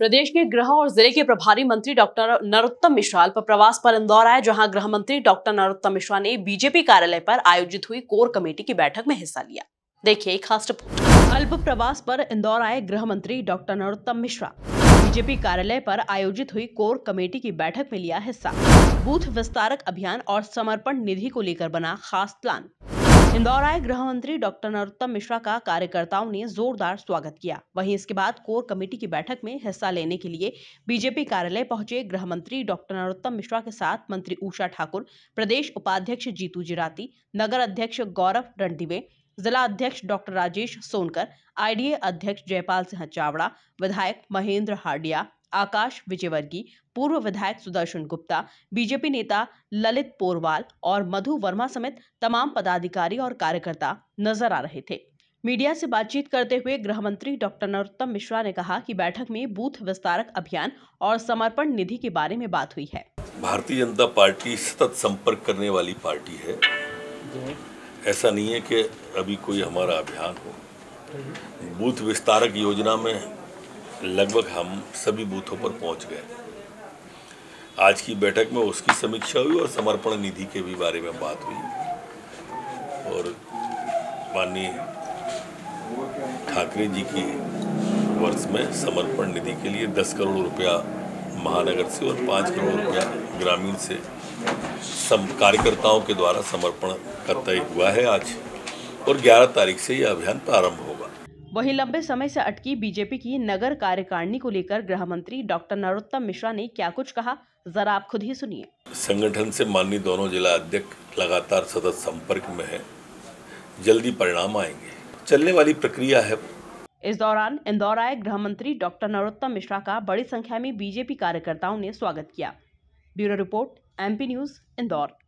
प्रदेश के गृह और जिले के प्रभारी मंत्री डॉक्टर नरोत्तम मिश्रा अल्प प्रवास पर इंदौर आए, जहां गृह मंत्री डॉक्टर नरोत्तम मिश्रा ने बीजेपी कार्यालय पर आयोजित हुई कोर कमेटी की बैठक में हिस्सा लिया। देखिए एक खास रिपोर्ट। अल्प प्रवास पर इंदौर आए गृह मंत्री डॉक्टर नरोत्तम मिश्रा बीजेपी कार्यालय पर आयोजित हुई कोर कमेटी की बैठक में लिया हिस्सा। बूथ विस्तारक अभियान और समर्पण निधि को लेकर बना खास प्लान। इंदौर आए गृह मंत्री डॉक्टर नरोत्तम मिश्रा का कार्यकर्ताओं ने जोरदार स्वागत किया। वहीं इसके बाद कोर कमेटी की बैठक में हिस्सा लेने के लिए बीजेपी कार्यालय पहुंचे गृह मंत्री डॉक्टर नरोत्तम मिश्रा के साथ मंत्री उषा ठाकुर, प्रदेश उपाध्यक्ष जीतू जिराती, नगर अध्यक्ष गौरव रणदिवे, जिला अध्यक्ष डॉक्टर राजेश सोनकर, आईडीए अध्यक्ष जयपाल सिंह चावड़ा, विधायक महेंद्र हार्डिया, आकाश विजयवर्गी, पूर्व विधायक सुदर्शन गुप्ता, बीजेपी नेता ललित पोरवाल और मधु वर्मा समेत तमाम पदाधिकारी और कार्यकर्ता नजर आ रहे थे। मीडिया से बातचीत करते हुए गृह मंत्री डॉक्टर नरोत्तम मिश्रा ने कहा कि बैठक में बूथ विस्तारक अभियान और समर्पण निधि के बारे में बात हुई है। भारतीय जनता पार्टी सतत संपर्क करने वाली पार्टी है। ऐसा नहीं है कि अभी कोई हमारा अभियान हो। बूथ विस्तारक योजना में लगभग हम सभी बूथों पर पहुंच गए। आज की बैठक में उसकी समीक्षा हुई और समर्पण निधि के भी बारे में बात हुई और माननीय ठाकरे जी की वर्ष में समर्पण निधि के लिए 10 करोड़ रुपया महानगर से और 5 करोड़ रुपया ग्रामीण से कार्यकर्ताओं के द्वारा समर्पण करता ही हुआ है आज और 11 तारीख से यह अभियान प्रारंभ होगा। वहीं लंबे समय से अटकी बीजेपी की नगर कार्यकारिणी को लेकर गृह मंत्री डॉक्टर नरोत्तम मिश्रा ने क्या कुछ कहा, जरा आप खुद ही सुनिए। संगठन से माननीय दोनों जिला अध्यक्ष लगातार सतत संपर्क में है। जल्दी परिणाम आएंगे, चलने वाली प्रक्रिया है। इस दौरान इंदौर आए गृह मंत्री डॉक्टर नरोत्तम मिश्रा का बड़ी संख्या में बीजेपी कार्यकर्ताओं ने स्वागत किया। Bureau report, MP News, Indore.